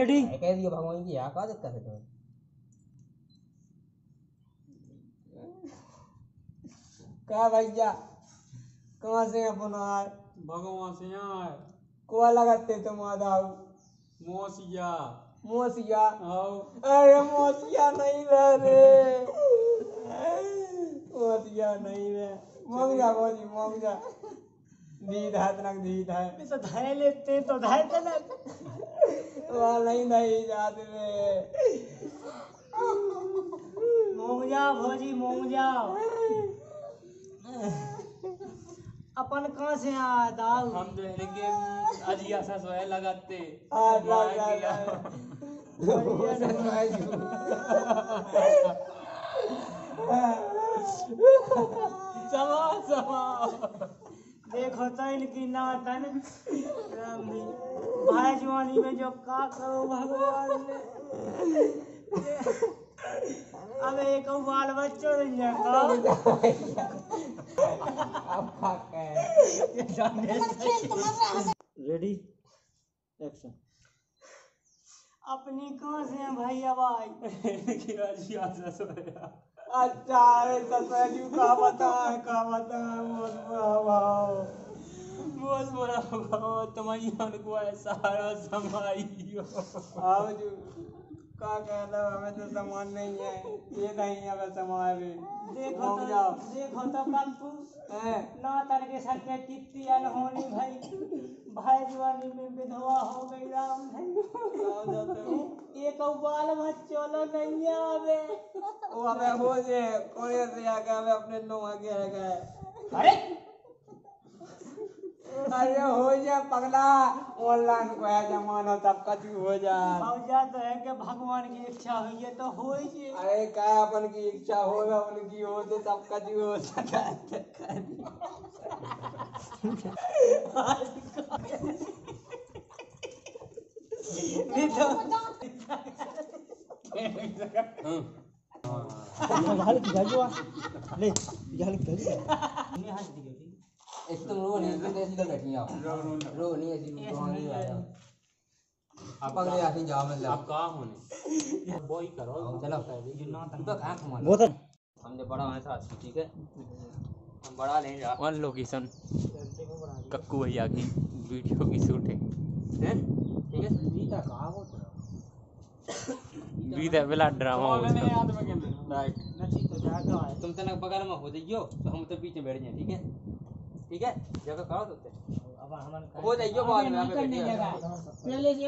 कह दियो भगवान की यहाँ का दिक्कत है तुम्हें। क्या भैया कहाँ से अपना आए भगवान से यहाँ आए को लगाते तुम आदाऊ मोसिया मोसिया आओ अरे मोसिया नहीं रह रे मोसिया नहीं रहे मोसिया मोसी मोसिया दी धातनक दी धाय तो धाय लेते तो धाय तनक वाह नहीं नहीं जाते रे मोंगजा भोजी मोंगजा अपन कहाँ से आया दाल हम तो इनके अजिया सा सोए लगाते समा समा देखो तो इनकी नातन भाई जवानी में जो का करो भगवान ने अब एक बाल बच्चों ने कहा रेडी एक्शन अपनी कहाँ से हैं भैया भाई अच्छा तुम्हारी हमको सारा समाई का कहता हमें तो सामान नहीं है ये नहीं है बस समाए भी देखो तो कल तू ना तर के सर पे कितनी अनहोनी भाई भाई जवानी में विधवा हो गई राम भाई एक बाल बच्चों लो नहीं आवे वो हमें हो जे कोरिया से आके हमें अपने नो आगे रह गए अरे हो जा पगला ऑनलाइन को है जमाना तब कछु हो जा भौजा तो है कि भगवान की इच्छा हुई है तो हो ही अरे का अपन की इच्छा होगा उनकी हो तो सब कछु हो सका ले जल कर एकदम रो नहीं तो ऐसी तो बैठी आप रो नहीं ऐसी रो नहीं आया आप अगले आती जाओ मतलब आप कहाँ होने बॉय करो चलो जिन्ना तक आँख मारो बहुत हम जब बड़ा हमारे साथ ठीक है हम बड़ा लेंगे आप वन लोकेशन कक्कू भैया की वीडियो की शूटिंग है ठीक है बीता कहाँ होता बीता वाला ड्रामा राइट तुम तो ना बगल में हो जाइयो तो हम तो बीच में बैठ जाए ठीक है ठीक है जगह करो तो हो जाइए बाद में पहले